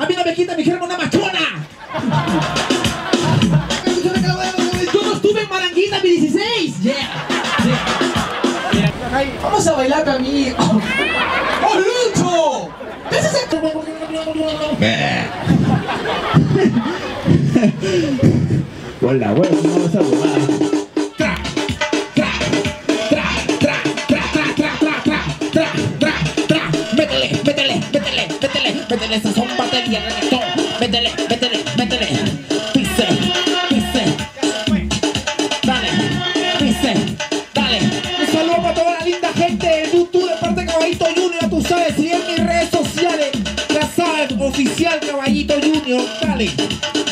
A mí no me quita, me dijeron una machona. Yo no estuve en Maranguita mi 16. Yeah. Yeah. Ay, vamos a bailar para mí. ¡Oh, oh, Lucho! ¿Qué es ese? Hola, bueno, vamos a bailar. Esas son baterías, reggaetón. Métele, métele, métele. Dice, dice. Dale, dice, dale. Un saludo para toda la linda gente de YouTube de parte de Caballito Junior. Tú sabes, si en mis redes sociales, ya saben, oficial Caballito Junior. Dale.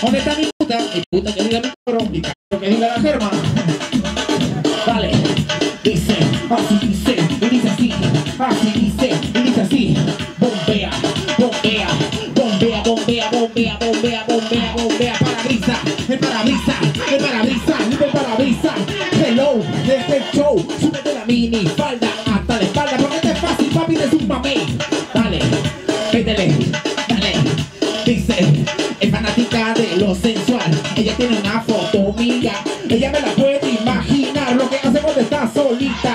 ¿Dónde está mi puta? Mi puta que diga mi coro, mi coro que diga la germa. Dale, dice, así dice, y dice así, así dice, y dice así. Bombea. Bombea, bombea, bombea, bombea, bombea, bombea, bombea. Parabrisa, el parabrisa, el parabrisa, el parabrisa. Hello, desde el show, súbete la mini falda hasta la espalda, porque es fácil, papi, de su mame. Dale, métele, dale. Dice, es fanática de lo sensual. Ella tiene una foto mía, ella me la puede imaginar. Lo que hace cuando está solita.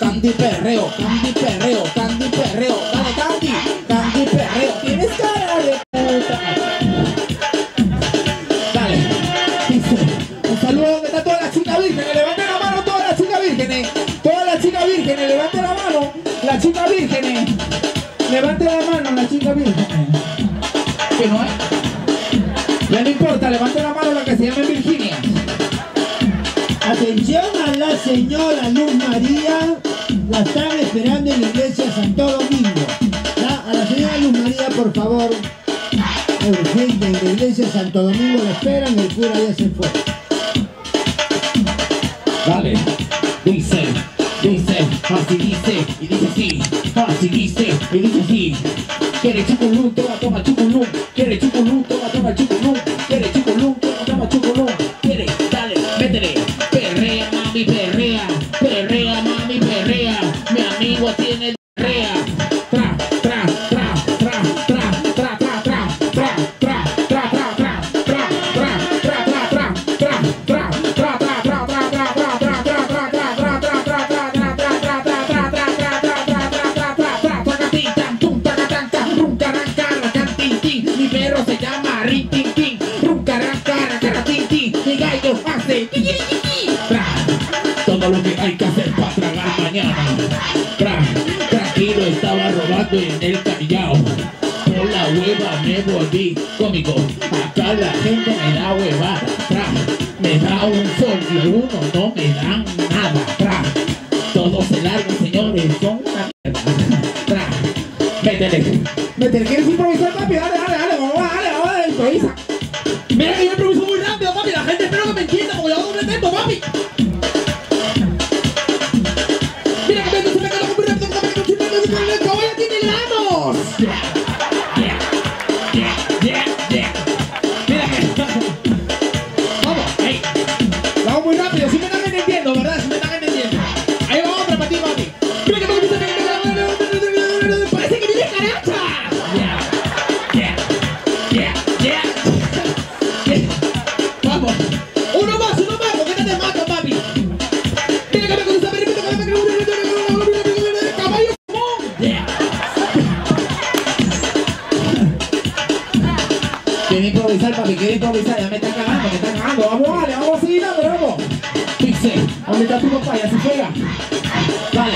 Candy perreo, candy perreo, candy perreo. Dale, candy. Tienes cara de puta. Dale, dice. Un saludo que está toda la chica virgen. Levanten la mano todas las chicas vírgenes. Todas las chicas vírgenes, levanten la mano. Las chicas vírgenes. Levanten la mano las chicas vírgenes. Que no es. Ya no importa, levanten la mano la que se llame Virginia. Atención a la señora Luz María. La están esperando en la iglesia de Santo Domingo. Por favor, urgente, en la iglesia de Santo Domingo la esperan, el cura ya se fue. Dale, dice, dice, así dice, y dice así, así dice, y dice así. Quiere chuculú, toma, toma chuculú, quiere chuculú, toma, toma chuculú, quiere chuculú, toma, toma chuculú, quiere, dale, métele, perrea, mami, perrea, perrea, mami, perrea, mi amigo tiene perrea. Todo lo que hay que hacer para tragar mañana. Tranquilo, estaba robando en el Callao. Por la hueva me volví cómico. Acá la gente me da huevada. Me da un sol y algunos no me dan nada. Todos se largan, señores, son una mierda. Métele, métele, ¿quieres improvisar, papi? Dale, dale, dale, vamos, dale, dale, improvisa. Mira que yo improviso muy rápido, papi, la gente espero que me entienda porque yo doble tempo, papi. Quiero improvisar, papi, quiero improvisar, ya me está cagando, vamos, vale, vamos a seguir dándole, vamos. Dice, ¿dónde está tu papá? Ya se juega. Dale,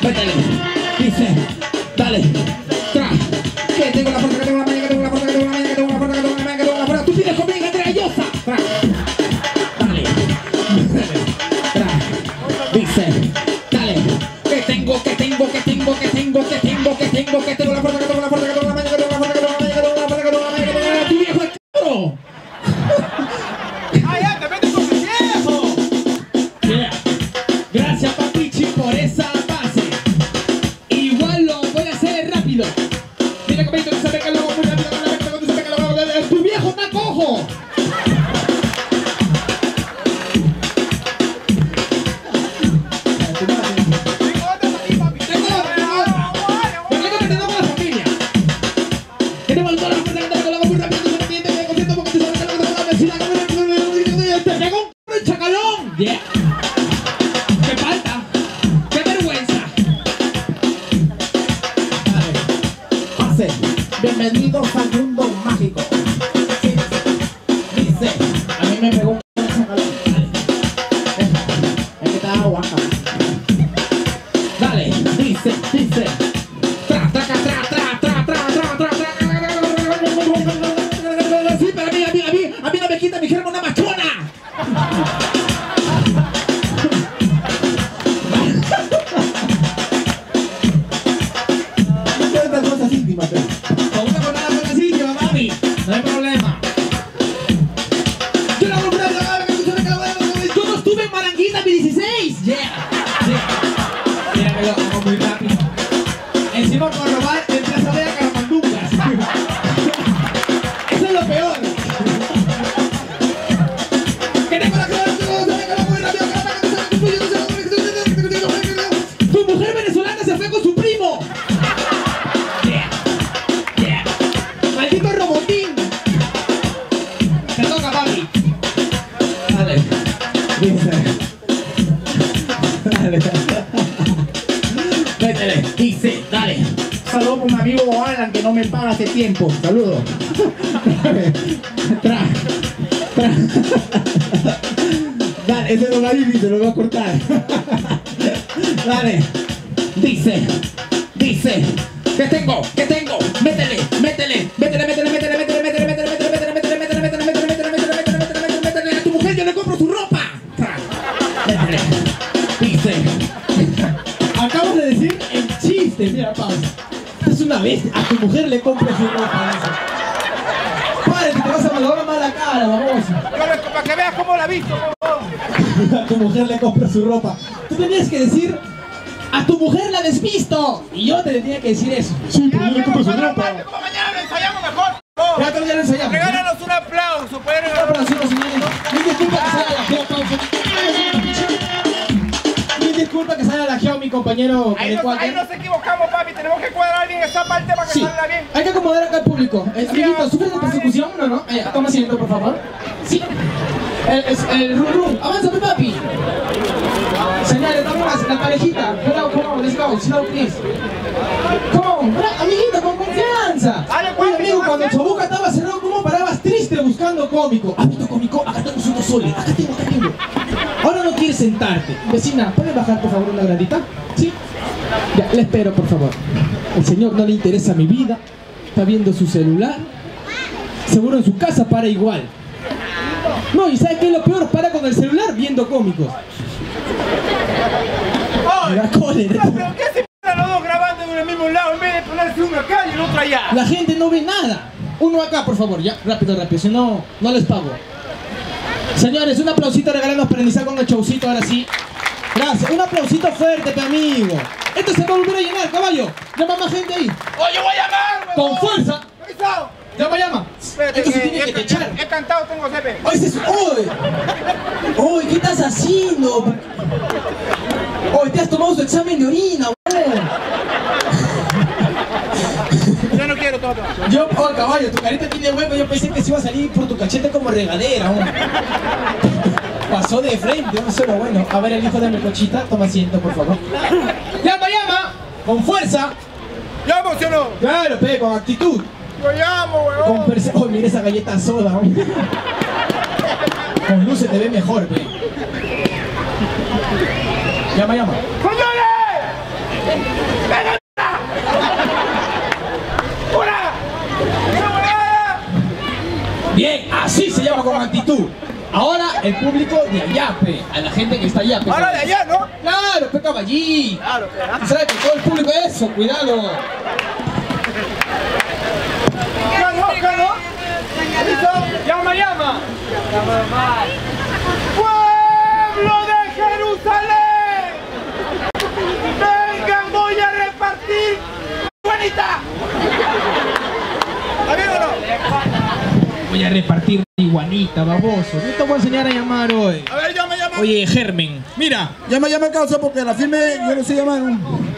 métele, dice, dale, tra, que tengo la puerta, que tengo la maña, que tengo la puerta, que tengo la maña, que tengo la puerta, que tengo la maña, que tengo la puerta, tú tienes comida engañosa. Tra, dale, tra, dice, dale, que tengo, que tengo, que tengo, que tengo, que tengo, que tengo, que tengo la puerta, que tengo la puerta, que tengo la maña, que tengo la puerta, que tengo la maña, que tengo la puerta, que tengo la maña. Gracias, papichi, por esa base. Igual lo voy a hacer rápido. bienvenidos al mundo mágico. Dice, a mí me pegó un chacal. Es que estaba guaca. Dale, dice, dice. Tra, tra, tra, tra, tra, tra, tra, tra, tra. Sí, pero a mí no me quita mi germo una machona. No hay problema. Yo la voy a yo no estuve en Maranguita mi 16. Yeah. Mira que lo hago muy rápido. Encima por robar el plazo de Caramanducas. Eso es lo peor. Que tengo la clave, tu mujer venezolana se fue con su primo. Maldito robotín. Te toca, papi. Dale. Dice. Dale. Vétele. Dice, dale. Saludos por mi amigo Alan que no me paga hace tiempo. Saludos. Tra. Tra. Dale, ese no va a ir, se lo voy a cortar. Dale. Dice. Dice. ¿Qué tengo? ¿Qué tengo? Métele, métele, métele, métele, métele, métele, métele, métele, métele, métele, métele, métele, métele, métele, métele, métele, a tu mujer yo le compro su ropa. Métele. Dice. Acabas de decir el chiste, mira, Pablo. Es una vez a tu mujer le compro su ropa. Padre, que te vas a malograr más la cara, babosa. Para que veas cómo la ha visto. A tu mujer le compro su ropa. Tú tenías que decir. ¡A tu mujer la despisto! Y yo te tenía que decir eso. Sí, ya, pero como mañana lo ensayamos mejor. No. Ya, pero ya lo ensayamos. Regálanos un aplauso, pueden regalar un aplauso, señores. Mil disculpas que salga la geo, Pausa. Mil disculpas que salga la geo, mi compañero. Ahí nos equivocamos, papi. Tenemos que cuadrar bien esta parte para que sí salga bien. Hay que acomodar acá al público. Amiguito, ¿sufres de persecución? No, no. Allá, toma asiento, por favor. Sí. El rum rum. Avanza, papi. Señores, vamos, la parejita. Hello, come on, let's go, slow please. Come on, amiguito, con confianza. Oye, amigo, cuando Chobuca estaba cerrado, ¿cómo parabas triste buscando cómico? ¿Has visto cómico? Acá tenemos unos soles, acá tengo, acá tengo. Ahora no quieres sentarte. Vecina, ¿puedes bajar por favor la gradita? ¿Sí? Ya, le espero por favor. El señor no le interesa mi vida. Está viendo su celular. Seguro en su casa para igual. No, ¿y sabes qué es lo peor? Para con el celular viendo cómicos. La cólera. ¿Pero qué se paran los dos grabando en el mismo lado en vez de ponerse uno acá y el otro allá? La gente no ve nada. Uno acá, por favor, ya, rápido, rápido, si no, no les pago. Señores, un aplausito regalarnos para iniciar con el showcito, ahora sí. Gracias, un aplausito fuerte, mi amigo. Esto se va a volver a llenar, caballo. Llama más gente ahí. ¡Oye, voy a llamar! ¡Con fuerza! ¡Llama, llama! Espérate, esto se tiene que echar. He cantado, tengo CP. ¡Oye! ¡Oye, qué estás haciendo! Hoy te has tomado su examen de orina, güey. Yo no quiero todo. Yo, oh caballo, tu carita tiene hueco. Yo pensé que se iba a salir por tu cachete como regadera, hombre. Pasó de frente, no sé lo bueno. A ver, el hijo de mi cochita, toma asiento, por favor. ¡Llama, llama! ¡Con fuerza! ¡Llamo, sí o no! Claro, pe, con actitud. ¡Yo llamo, weón! Con perse... Oh, mira esa galleta soda, hombre. Con luz se te ve mejor, pe. Llama, llama. ¡Señores! ¡Una! Bien, así se llama con actitud. Ahora el público de allá, pe, a la gente que está allá, pe. Ahora de allá, ¿no? Claro, pe, caballí. Claro, pe. ¿Sabes que todo el público es eso? Cuidado. ¿Ganó? ¿Ganó? ¿Listo? Llama, llama. ¡Pueblo de Jerusalén! ¡Vengan, voy a repartir! ¡Marihuanita! ¿Está bien o no? Voy a repartir marihuanita, baboso. Yo te voy a enseñar a llamar hoy. A ver, llama, llama. Oye, Germen, mira. Llama, llama, causa, porque la firme yo no sé llamar.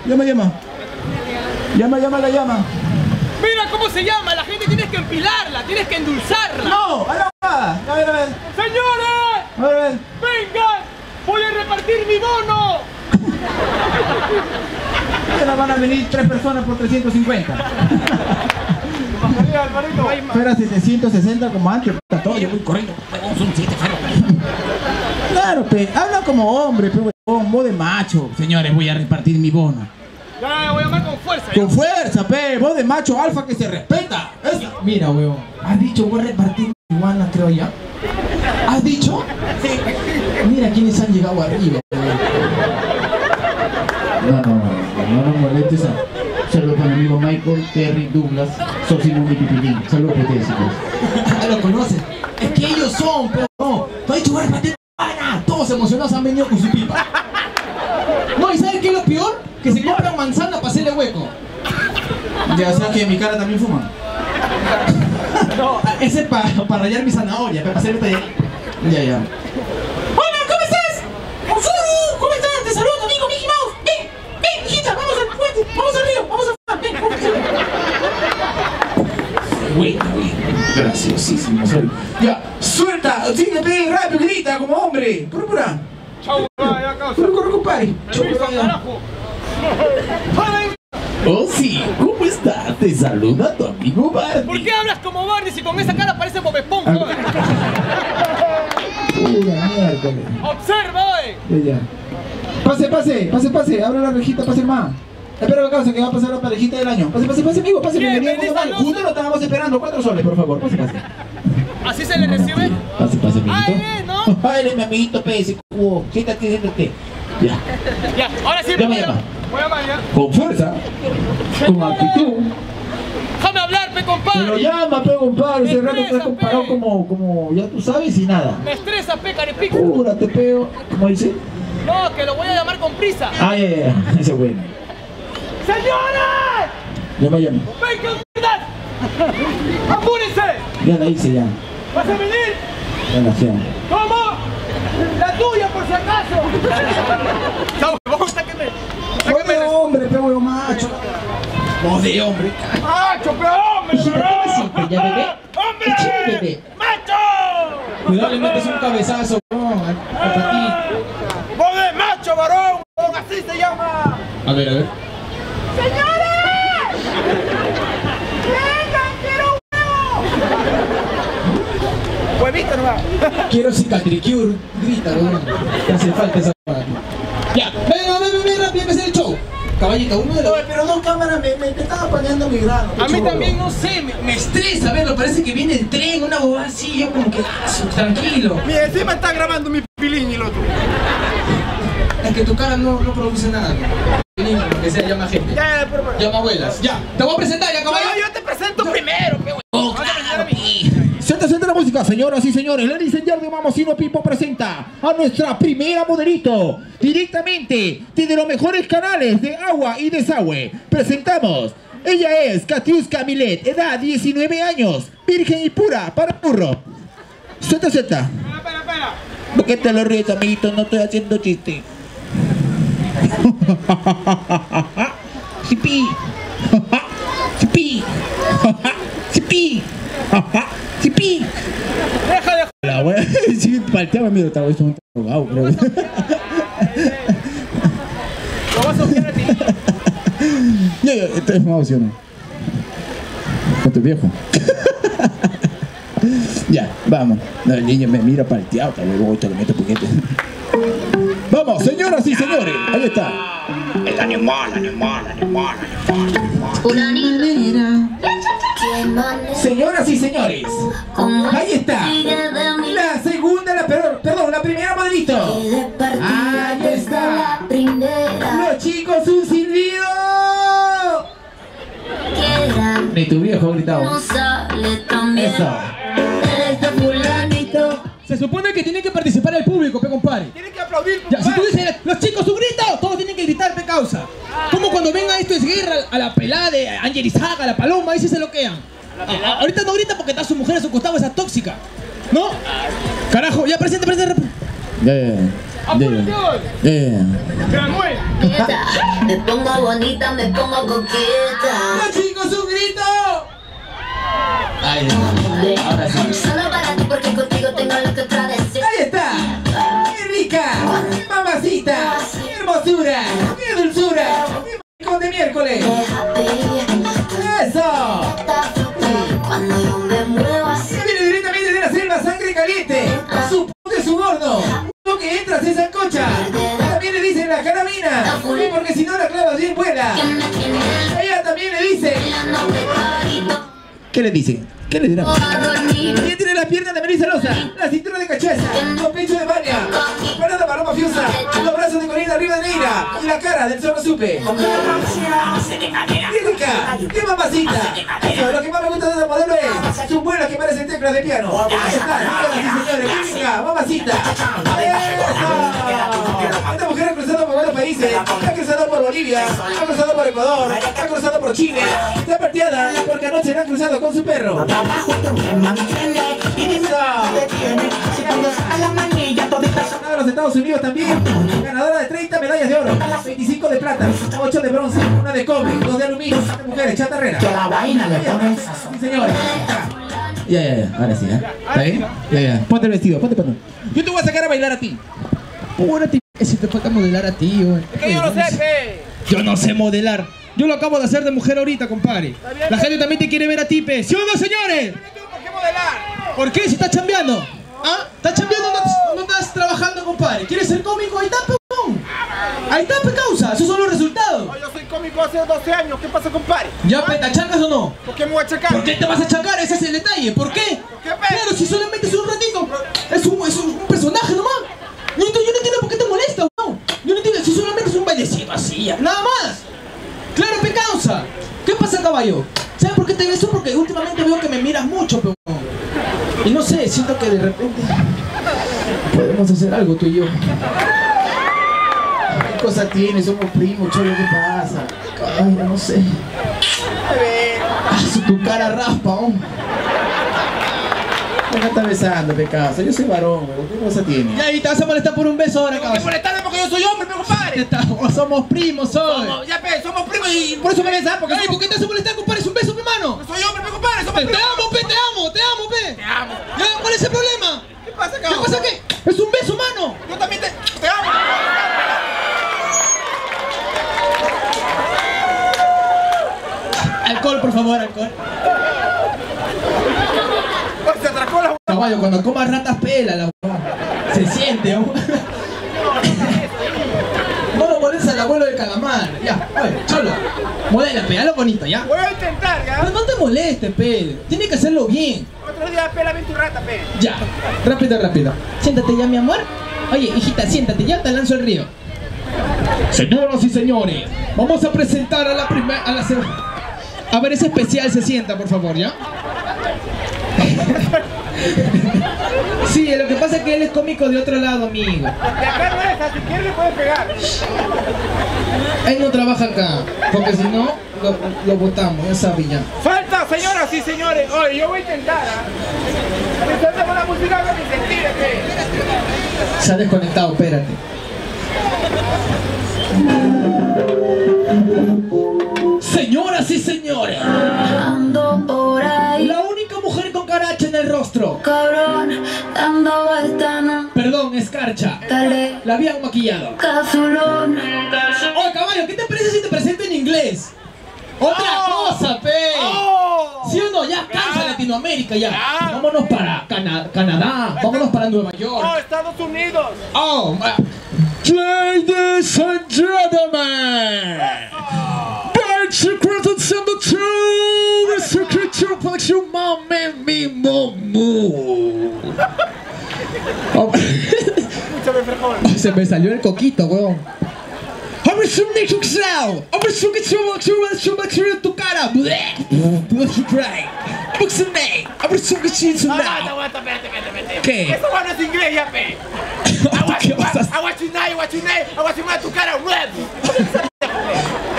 Llama, llama. Llama, llama, la llama. Mira cómo se llama. La gente tienes que empilarla, tienes que endulzarla. No, a la mamá. A ver, a ver. ¡Señores! A ver. ¡Vengan! ¡Voy a repartir mi bono! Ahora van a venir 3 personas por 350. Era 760 como antes, puta, todo yo voy corriendo. Claro, pe, habla como hombre, pe, voz de macho. Señores, voy a repartir mi bono. Ya, voy a hablar con fuerza. Con fuerza, pe, voz de macho alfa que se respeta. Esa. Mira, weón, has dicho voy a repartir iguanas, creo ya. ¿Has dicho? Sí. Mira quiénes han llegado arriba, weón. No molestes a... Saludos a mi amigo Michael, Terry, Douglas, Sosimón y Pipilín. Saludos a ustedes, chicos. Lo conocen. Es que ellos son, pero no. Tú has dicho, voy a repartir iguanas. Todos emocionados han venido con su pipa. No, ¿y sabes qué es lo peor? Que se compran manzana para hacerle hueco. Ya, o sea que en mi cara también fuman. No, ese es para rayar mi zanahoria, para hacer este... Ya. Hola, ¿cómo estás? ¿Cómo estás? Te saludo, amigo Mickey Mouse. Ven, hijita, vamos al puente, vamos al río, vamos a... Ven. Güey. Graciosísimo. Ya, suelta, sígueme rápido, grita, como hombre. Púrpura. Chau, ya causa. Púrpura, compadre. Chau, carajo. Oh sí, ¿cómo estás? Te saluda tu amigo Barney. ¿Por qué hablas como Barney si con esa cara parece Bob Esponja? Pura mierda. ¡Observa, oye! Ya. Pase, abre la rejita, pase más. Espera que causa que va a pasar la parejita del año. Pase, amigo, pase. Bienvenido, justo lo estábamos esperando, 4 soles, por favor, pase. ¿Así se le recibe? Pase, amiguito. ¡Ay, no! ¡Ay, mi amiguito, pese! Siéntate. Ya, ahora sí, voy a llamar ya. Con fuerza, con actitud. ¡Déjame hablar, pe compadre! Pero llama, pe compadre, ese rato fue comparado como ya tú sabes y nada. Me estresa, pe carepico. Cúrate, peo. ¿Cómo dice? No, que lo voy a llamar con prisa. Ah, ya, ese bueno. ¡Señores! Ya me llamo. ¡Ven, que unidad! ¡Apúrense! Ya la hice, ya. ¿Vas a venir? Ya la hacía. ¿Cómo? ¡La tuya, por si acaso! ¡Vamos, sáquenme! ¡Sáquenme, hombre, pego macho! ¡Vos de hombre! ¡Macho, pego hombre! ¡Ya, bebé! ¡Hombre! ¡Macho! Cuidado, le metes un cabezazo, ¡vos de macho, varón! ¡Así se llama! A ver. ¡Señores! ¡Vengan, quiero un huevo! ¡Huevito nomás! Quiero cicatricure, grita, weón. No hace falta esa para ti. Ya, venga, rápido, empecé el show. Caballito, uno de los... Pero dos cámaras me estaba apañando mi grano. A mí también, no sé, me estresa, verlo. Parece que viene el tren, una bobada así, yo como que... tranquilo. Mira, encima está grabando mi pilín y el otro. Es que tu cara no produce nada. Pilín, lo que sea, llama gente. Ya. Llama abuelas. Ya, te voy a presentar, ya, caballo. No, yo te presento primero, pe, weón. Siente la música, señoras y señores. Ladies and gentlemen, Mamacino Pipo presenta a nuestra primera modelito. Directamente desde los mejores canales de agua y desagüe, presentamos. Ella es Katiuska Milet, edad 19 años, virgen y pura para burro. Espera. ¿Por qué te lo ríes, amiguito? No estoy haciendo chiste. ¡Chipi! ¡Deja de joder! La wea, si palteaba, mira, otra vez un drogado, creo. Lo vas a odiar a ti. Yo, me emociono. Con tu viejo. Ya, vamos. No, el niño me mira palteado, tal vez voy a meter puñete. Vamos, señoras y señores, ahí está. El animal. Una niñera. Señoras y señores, ahí está. La primera modelito. Ahí está. Los chicos, un silbido. Ni tu viejo ha gritado. Eso. Se supone que tiene que participar el público, pe compadre. Tienen que aplaudir, compadre. Ya, si tú dices, los chicos, un grito, todos tienen que gritar, pe causa. Como cuando venga Esto es Guerra, a la pelada de Angelizaga, a la paloma, ahí sí se loquean. Ahorita no grita porque está su mujer a su costado, esa tóxica. ¿No? Carajo, ya, presente. Me pongo bonita, me pongo coqueta. Los chicos, un grito. Ahí está. Ahora sí. Solo para ti porque contigo tengo lo que otra deseo. Ahí está. ¡Qué rica! ¡Qué mamacita! ¡Qué hermosura! ¡Qué dulzura! ¡Qué maricón de miércoles! ¡Eso! no me muevas. Pero directamente de la selva, sangre caliente, su puto suborno. Lo que entras es ancocha. También le dicen la carabina, porque si no la clavas bien vuela. A ella también le dicen. ¿Qué le dicen? ¿Qué le dirán? Ella tiene las piernas de Melissa Rosa, la cintura de cachaza, los pechos de Vania, parada para ropa fiosa, los brazos de Corina arriba de Neira y la cara del Zorro Supe. ¡Qué rica! ¡Qué mamacita! Eso, lo que más me gusta de esta modelo es sus vuelos que parecen teclas de piano. ¡Qué rica! ¡Mamacita! ¡Eso! Esta mujer ha cruzado por varios países, ha cruzado por Bolivia, ha cruzado por Ecuador, ha cruzado por Chile, está parteada porque anoche la ha cruzado con su perro. Ganadora de los Estados Unidos también, ganadora de 30 medallas de oro, 25 de plata, 8 de bronce, 1 de cobre, 2 de aluminio, 7 mujeres, chatarrera. Que la vaina le pone sazón. Señores, ya, ahora sí, ¿eh? ¿Está bien? Ya, ponte el vestido, ponte pantalón. Yo te voy a sacar a bailar a ti. Ahora te si te falta modelar a ti, güey. Es que yo no sé, pe. Yo no sé modelar. Yo lo acabo de hacer de mujer ahorita, compadre. La gente también te quiere ver a ti, pe. ¿Sí o no, señores? ¿Por qué modelar? ¿Por qué? Si estás chambeando. ¿Ah? ¿Estás chambeando? No estás trabajando, compadre. ¿Quieres ser cómico? Ahí está, pecón. Ahí está, pe, causa. Esos son los resultados. Yo soy cómico hace 12 años. ¿Qué pasa, compadre? ¿Ya, pe, te achacas o no? ¿Por qué me voy a achacar? ¿Por qué te vas a achacar? Ese es el detalle. ¿Por qué? ¿Por qué, pe? Claro, si solamente es un ratito. Es un personaje nomás. Yo no entiendo por qué te molesta, weón. Yo no entiendo. Si solamente es un bailecito así, ya. Nada más. Claro, pe, causa. ¿Qué pasa, caballo? ¿Sabes por qué te ves tú? Porque últimamente veo que me miras mucho, pe. Y no sé, siento que de repente podemos hacer algo tú y yo. ¿Qué cosa tiene? Somos primos, cholo, ¿qué pasa? Ay, no sé. Ah, tu cara raspa, hombre. No me estás besando, pecado. Yo soy varón, güey. ¿Qué cosa tiene? Ya, y te vas a molestar por un beso ahora, cabrón. ¿Por qué molestarme? Porque yo soy hombre, compadre. Somos primos, hoy. Ya, pe, somos primos y por eso me besas. Porque ay, ¿por qué te vas a molestar, compadre? Es un beso, hermano. Soy hombre, compadre. Somos primos. Te amo, pe. ¿Ya? ¿Cuál es el problema? ¿Qué pasa, cabrón? ¿Qué pasa qué? Es un beso, mano. Yo también te amo. Alcohol, por favor, alcohol. Se atracó la caballo, cuando comas ratas pela la huevada. Se siente, ¿no? No lo pones al abuelo del calamar. Ya, oye, cholo. Modela, pe, hazlo bonito, ya. Voy a intentar, ya. Pero no te molestes, pe. Tienes que hacerlo bien. Otro día, pela bien tu rata, pe. Ya, rápido. Siéntate ya, mi amor. Oye, hijita, siéntate ya, te lanzo el río. Señoras y señores, vamos a presentar a la primera, a la segunda. A ver, ese especial se sienta, por favor, ya. Sí, lo que pasa es que él es cómico de otro lado, amigo. De acá no es, si quieres le puedes pegar. Él no trabaja acá, porque si no, lo botamos, esa villa. ¡Falta, señoras y señores! Oye, yo voy a intentar, ¿eh? Intenta con la música con mi sentido, ¿qué? Se ha desconectado, espérate. Señoras y señores, ando por ahí. La única mujer con caracha en el rostro. Cabrón, dando vuelta, no. Perdón, escarcha. Dale. La habían maquillado. Cazulón. Oye, caballo, ¿qué te parece si te presento en inglés? ¡Otra cosa, pe! ¿Sí o no? Ya cansa Latinoamérica, ya. Vámonos para Canadá. Vámonos para Nueva York. Estados Unidos. Ladies and gentlemen, se me salió el coquito, weón. ¿Qué? Eso no es inglés, ya, pe.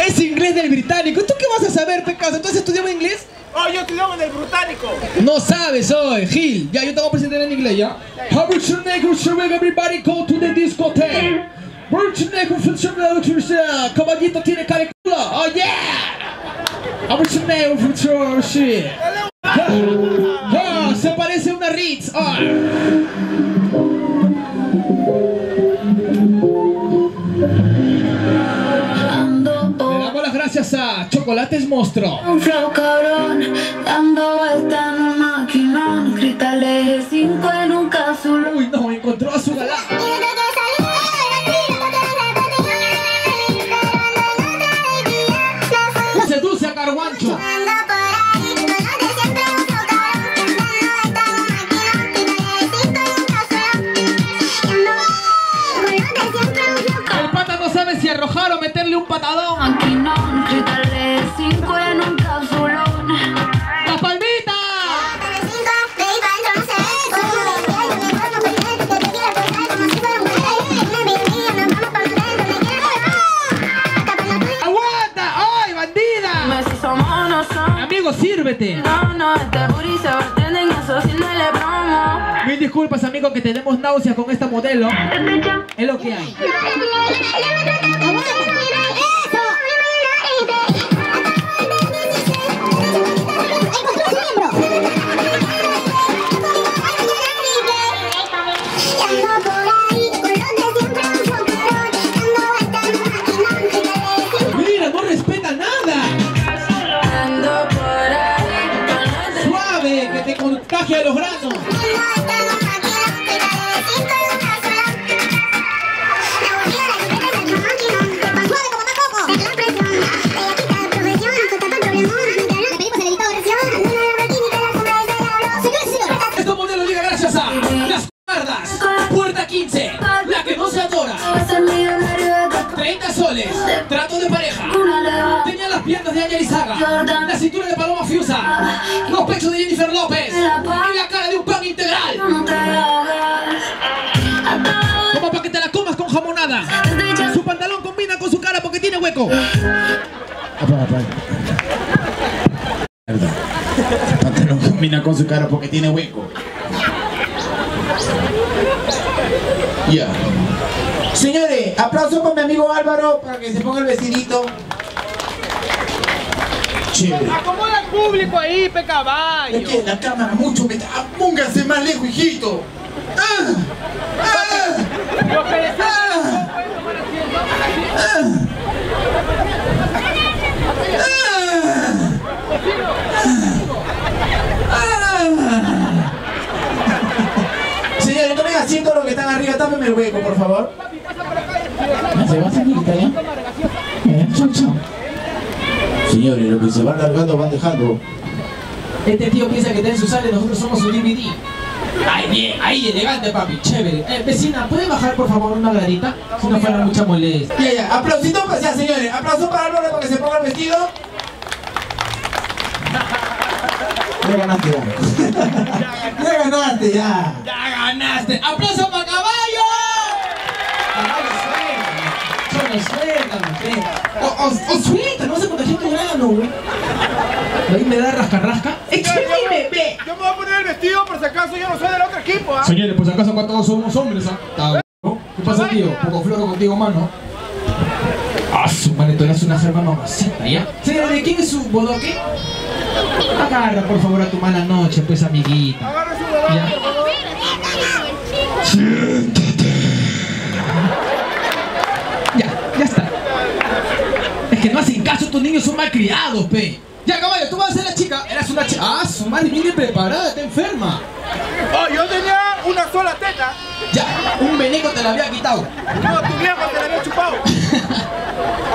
Es inglés del británico. ¿Tú qué vas a saber, pecado? ¿Entonces estudiamos inglés? Oh, yo estudiaba en el británico. No sabes, hoy, Gil. Ya, yo te voy a presentar en inglés, ¿ya? Everybody go to the discotheque. Caballito tiene calicula. Oh yeah. Se parece a una Ritz. Le damos las gracias a Chocolates Monstruo. Un flow cabrón dando vuelta nomás. maquinón, cristales 5 en un cápsulo. Uy, no, encontró a su galán. La seduce a Carguancho. El pata no sabe si arrojar o meterle un patadón. Maquinón, cristales 5 en un cápsulo. Sírvete. No, este booty se bartende en eso, si no le promo. Mil disculpas, amigo, que tenemos náuseas con esta modelo. Es lo que hay. Contagia los granos. Este modelo llega gracias a Las Cuerdas, Puerta 15, La que no se adora, 30 soles, trato de pareja. Tenía las piernas de Ángel Izaga, la cintura de Paloma Fiusa, los pechos de Jennifer López y la cara de un pan integral. Como para que te la comas con jamonada. Su pantalón combina con su cara porque tiene hueco. Pantalón combina con su cara porque tiene hueco. Ya. Señores, aplauso para mi amigo Álvaro para que se ponga el vestidito. Chévere. Acomoda al público ahí, pe caballo. Es que la cámara mucho me... Pónganse más lejos, hijito. Señores, tomen asiento los que están arriba, tápenme el hueco, por favor. ¿Se va a salir, Italia? Chau, chau. Señores, lo que se van largando van dejando. Este tío piensa que está en su sala y nosotros somos su DVD. Ay, bien, ahí elegante, papi, chévere. Vecina, ¿puede bajar por favor una gradita? Si no fuera mucha molestia. Ya, aplausito, pues ya, señores. Aplauso para Álvaro para que se ponga el vestido. Ya ganaste, ya. Ya ganaste, ya. Ya ganaste. Aplauso para Caballo. Caballo suelta. Suelta, no se contagió tu grano, güey. Ahí me da rasca. Explíqueme, ve. Yo me voy a poner el vestido por si acaso yo no soy del otro equipo, ¿ah? Señores, por si acaso acá todos somos hombres, ¿ah? ¿Qué pasa, tío? Poco floro contigo, mano. Ah, su manetón es una germa mamacita, ¿ya? Señores, ¿quién es su bodoque? Agarra, por favor, a tu mala noche, pues, amiguita. Agarra su bodoque, por favor. Siéntate. Ya está. Que no hacen caso, estos niños son malcriados, pe. Ya, Caballo, tú vas a ser la chica. Eras una chica. Ah, su madre viene preparada, está enferma. Oh, yo tenía una sola teta. Ya, un veneco te la había quitado. No, tu viejo te la había chupado.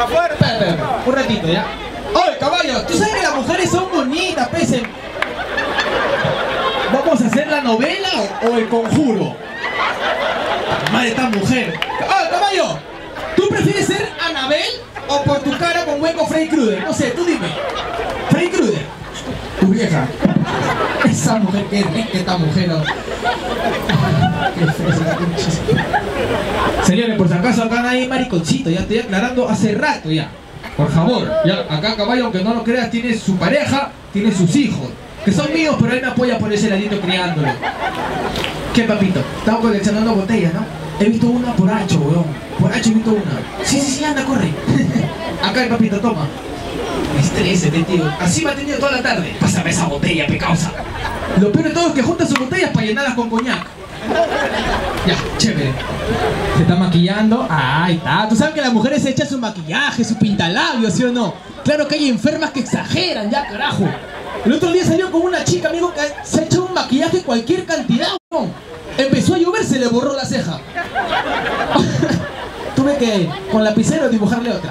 Afuera. Espera, un ratito, ya. Oye, Caballo, tú sabes que las mujeres son bonitas, pese. ¿Vamos a hacer la novela o el conjuro? Madre, esta mujer. Oye, Caballo, ¿tú prefieres ser Anabel? O por tu cara con hueco Freddy Krueger. No sé, tú dime. Freddy Krueger. Tu vieja. Esa mujer, qué rica esta mujer. Qué fresa. Señores, por si acaso acá nadie mariconcito. Ya estoy aclarando hace rato ya. Por favor, ya, acá Caballo, aunque no lo creas, tiene su pareja, tiene sus hijos. Que son míos, pero él me apoya por ese ladito criándolo. ¿Qué, papito? Estamos coleccionando botellas, ¿no? He visto una por Hacho, weón. Por Hacho he visto una. Sí, anda, corre. Acá el papito, toma. Me estrese, tío. Así me ha tenido toda la tarde. Pásame esa botella, pecausa. Lo peor de todo es que junta sus botellas para llenarlas con coñac. Ya, chévere. Se está maquillando. Ahí está. Tú sabes que las mujeres se echan su maquillaje, su pintalabios, ¿sí o no? Claro que hay enfermas que exageran, ya, carajo. El otro día salió con una chica, amigo, que se ha hecho un cualquier cantidad, bro. Empezó a llover, se le borró la ceja. Tuve que con lapicero dibujarle otra.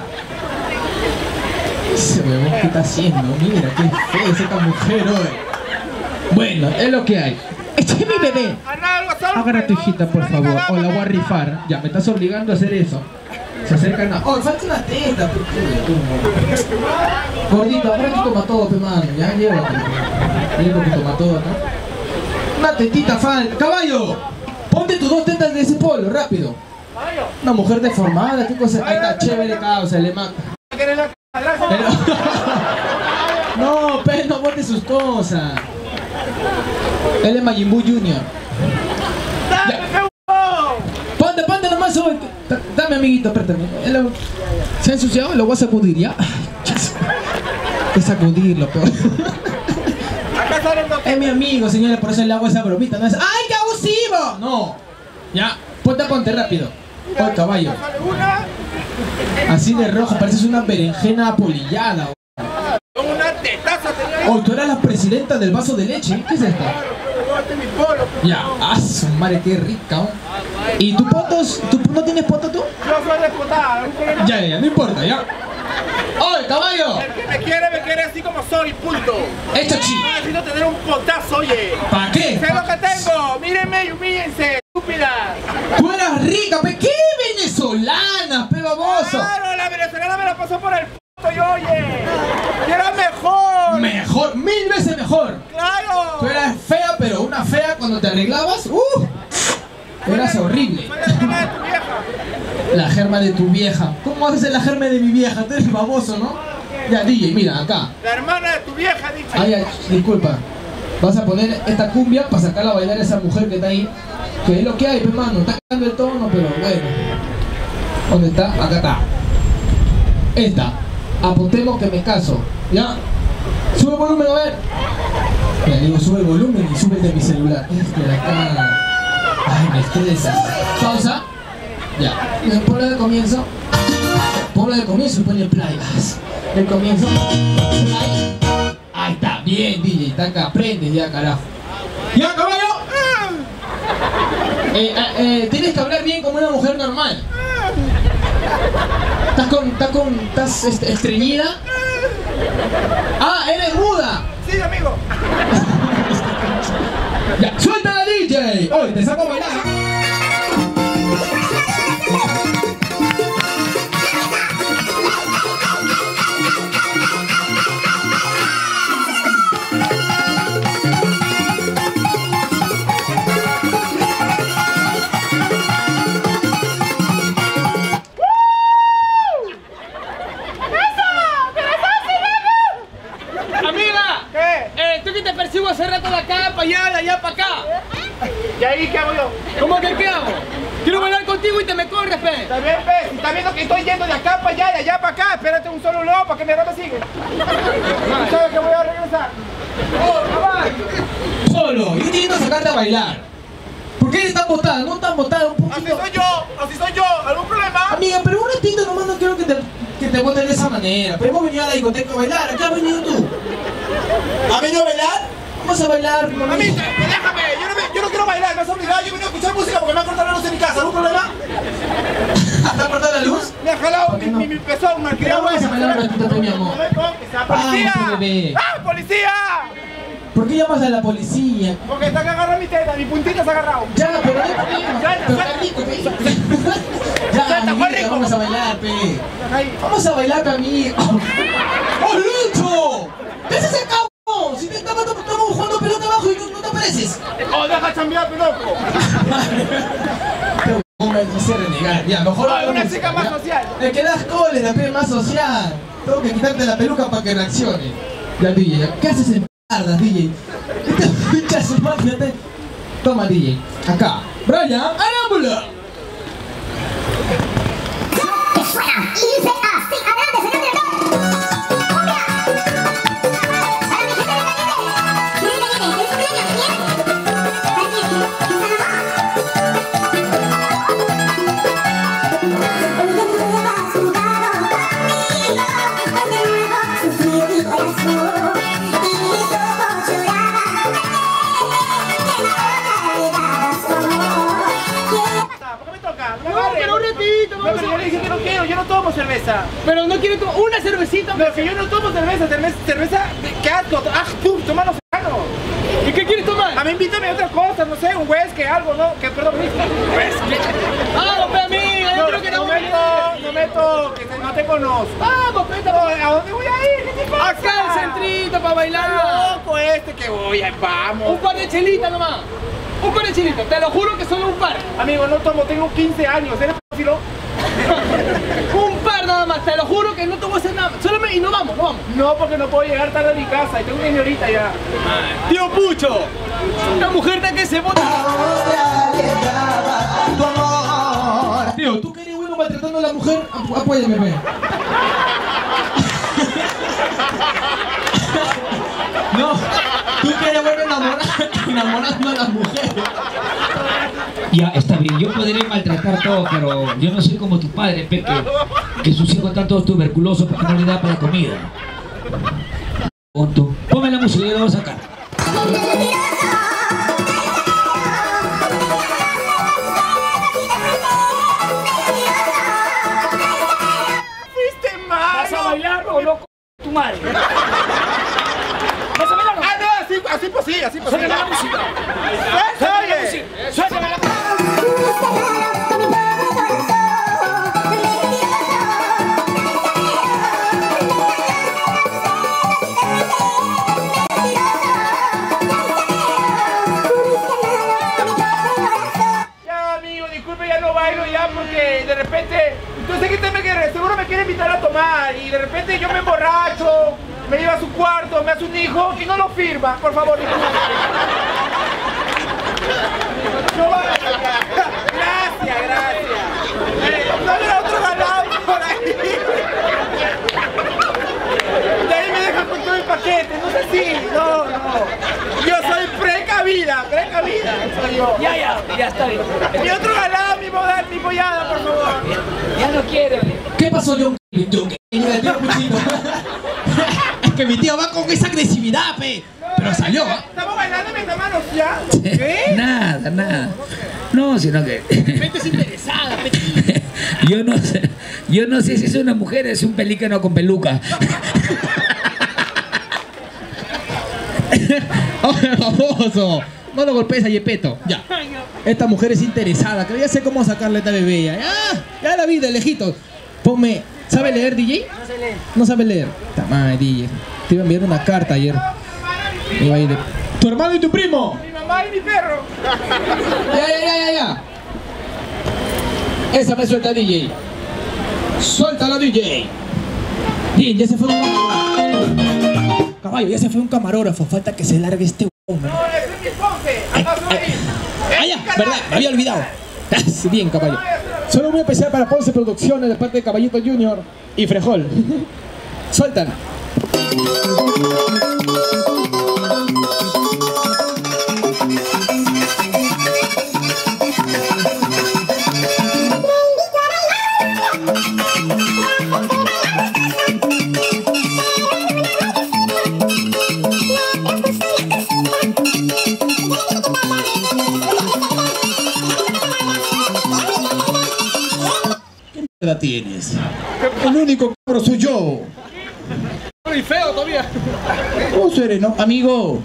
Ese huevón, ¿qué está haciendo? Mira, qué feo es esta mujer hoy. Bueno, es lo que hay. Este es mi bebé. Agarra a tu hijita, por favor, o la voy a rifar. Ya, me estás obligando a hacer eso. Se acercan a... ¡Oh, falta una teta! Gordito, agarra tu tomatodo, pe mano. Ya, llévate. Llévate tu tomatodo, ¿no? Una tetita falta. ¡Caballo! Ponte tus dos tetas de ese polo, rápido. Una mujer deformada, qué cosa. Ahí está, chévere, causa, le mata. Pero... No, pe, no bote sus cosas. Él es Majin Buu Jr. Ponte nomás hoy. Dame, amiguito, espérame. ¿Se ha ensuciado? Lo voy a sacudir, ¿ya? Hay que sacudirlo, peor. Es mi amigo, señores, por eso le hago esa bromita. No es... ¡Ay, qué abusivo! No. Ya, ponte rápido. ¡Ay, caballo! Así de rojo, pareces una berenjena apolillada. Oh, tú eras la presidenta del vaso de leche. ¿Qué es esto? Ya, ah, su madre, qué rica. ¿Oh? ¿Y tu potos? ¿Tú no tienes poto tú? Yo soy despotada. Ya, no importa, ya. ¡Oye, caballo! El que me quiere así como soy, punto. Esto chido. Necesito tener un potazo, oye. ¿Para qué? Sé lo que tengo. Mírenme y humíllense, estúpida. Tú eras rica, pe. ¿Qué venezolana, pe baboso? Claro, la venezolana me la pasó por el poto, y oye. Era mejor. Mejor, 1000 veces mejor. Claro. Tú eras fea, pero una fea cuando te arreglabas. Eras horrible. La germa de tu vieja. ¿Cómo haces la germa de mi vieja? Tú eres baboso, ¿no? Ya, DJ, mira, acá. La hermana de tu vieja, DJ. Ay, disculpa. Vas a poner esta cumbia para sacarla a bailar a esa mujer que está ahí. Que es lo que hay, hermano. Está cambiando el tono, pero bueno. ¿Dónde está? Acá está. Esta. Apuntemos que me caso. ¿Ya? Sube el volumen, a ver. Le digo, sube el volumen y sube el de mi celular. Este de acá. Ay, me estresa. Pausa. Ya. Ponlo de comienzo. Ponlo de comienzo y ponle play. De comienzo. Play. Ahí está. Bien, DJ. Está acá. Aprende ya, carajo. ¡Ya, caballo! Tienes que hablar bien como una mujer normal. ¿Estás estreñida? ¡Ah, eres muda! Sí, amigo. Ya, suelta la DJ. Hoy te saco a bailar. Hace rato de acá para allá, de allá para acá. ¿Y ahí qué hago yo? ¿Cómo que qué hago? Quiero bailar contigo y te me corres, pe. Está bien, pe. Si estás viendo que estoy yendo de acá para allá, de allá para acá, espérate un solo lobo para que mi rata sigue. ¿Tú sabes que voy a regresar? ¡Oh, solo! Yo intento sacarte a bailar. ¿Por qué eres tan botada? No tan botada, un poquito. Así soy yo. ¿Algún problema? Amiga, pero un ratito nomás no quiero que te boten de esa manera. Pero hemos venido a la discoteca a bailar. ¿A qué has venido tú? ¿Has venido a bailar? Vamos a bailar, mamita. Déjame, yo no quiero bailar, me has obligado, yo vine a escuchar música porque me ha cortado la luz en mi casa, ¿algún problema? ¿Te ha cortado la luz? Me ha jalado mi pezón, me ha criado. No vayas a bailar un ratito, mi amor. ¡Policía! ¡Ah, policía! ¿Por qué llamas a la policía? Porque están agarrando mi teta, mi puntita se ha agarrado. Ya, pero no hay problema. Ya, amiguita, vamos a bailar, pe. Vamos a bailar, pe, amigo. ¡Oh, Lucho! ¿Qué se saca? Si te estamos jugando pelota abajo y no te apareces. ¡Oh, deja chambear, peloco! No sé renegar, ya, mejor... ¡Ay, una chica más social! Te quedas cólera, pe, más social. Tengo que quitarte la peluca para que reaccione. Ya, DJ, ¿qué haces en mierda, DJ? Esta pincha su madre, te... Toma, DJ, acá. Brian Arámbula. ¡Ya! ¡Fuera! ¡Y dice así! ¡Adelante, señor director! tantito, vamos. No, pero yo le dije que no quiero, yo no tomo cerveza. Pero no quiero tomar una cervecita. Pero que yo no tomo cerveza, qué asco. Ah, pum, tómalo sano. ¿Y qué quieres tomar? A mí invítame a otra cosa, no sé, un whisky, algo, ¿no? Que perdón, whisky. ¡Ah, pero a mí! No, creo que no me toques, no te conozco. Vamos, pero ¿a dónde voy a ir? ¿Qué te pasa? Acá al centrito para bailar. Loco este que voy, vamos. Un par de chelitas nomás. Un par de chelitas, te lo juro que solo un par. Amigo, no tomo, tengo 15 años, ¿eres p***filo? Un par nada más, te lo juro que no te voy a hacer nada más. Solo me... y no vamos, no vamos. No, porque no puedo llegar tarde a mi casa y tengo que ir ahorita ya. Tío Pucho, esta mujer de que se bota. Tío, tú que eres bueno maltratando a la mujer, apóyame, güey. No, tú que eres bueno enamorando a las mujeres. Ya, está bien, yo podré maltratar todo, pero yo no soy como tu padre, Peque, que sus hijos están todos tuberculosos porque no le da para comida. Ponto. Ponme la música y la vamos a sacar. Fuiste mal. ¿Vas a bailar o loco tu madre? ¿Vas a bailar? Ah, no, así pues sí, así pues sí. Suéltame la música. Suéltame la música. Ya, amigo, disculpe, ya no bailo ya porque de repente, yo sé que usted seguro me quiere invitar a tomar y de repente yo me emborracho, me lleva a su cuarto, me hace un hijo y no lo firma, por favor. No va a ganar. Gracias, gracias. No le da otro ganado por ahí. De ahí me dejan con todo el paquete. No sé si, no. Yo soy precavida. Soy yo. Ya está bien. Mi otro ganado, mi pollada, por favor. Ya no quiero. ¿Qué pasó, John? Es que mi tío va con esa agresividad, pe. Pero salió. Estamos bailando y me está manoseando. ¿Qué? Nada. No, sino que... Pepe es interesada, Pepe. Yo no sé si es una mujer, es un pelícano con peluca. ¡Oye, baboso! No lo golpees a Yepeto. Ya. Esta mujer es interesada, que ya sé cómo sacarle a esta bebella. Ya la vi de lejitos. Ponme... ¿Sabe leer, DJ? No sé leer. No sabe leer. Tamá, DJ. Te iba a enviar una carta ayer. Tu hermano y tu primo. Mi mamá y mi perro. Ya. Esa me suelta, DJ. Suéltala, DJ. Bien, ya se fue un... Caballo, ya se fue un camarógrafo. Falta que se largue este hombre. No, ese es mi Ponce. ¿Verdad? Me había olvidado. Bien, caballo. Solo muy especial para Ponce Producciones de parte de Caballito Jr. y Frejol. Suéltala. La tienes. El único cabro soy yo. Y feo todavía. ¿Cómo eres, no? Amigo,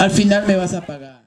al final me vas a pagar.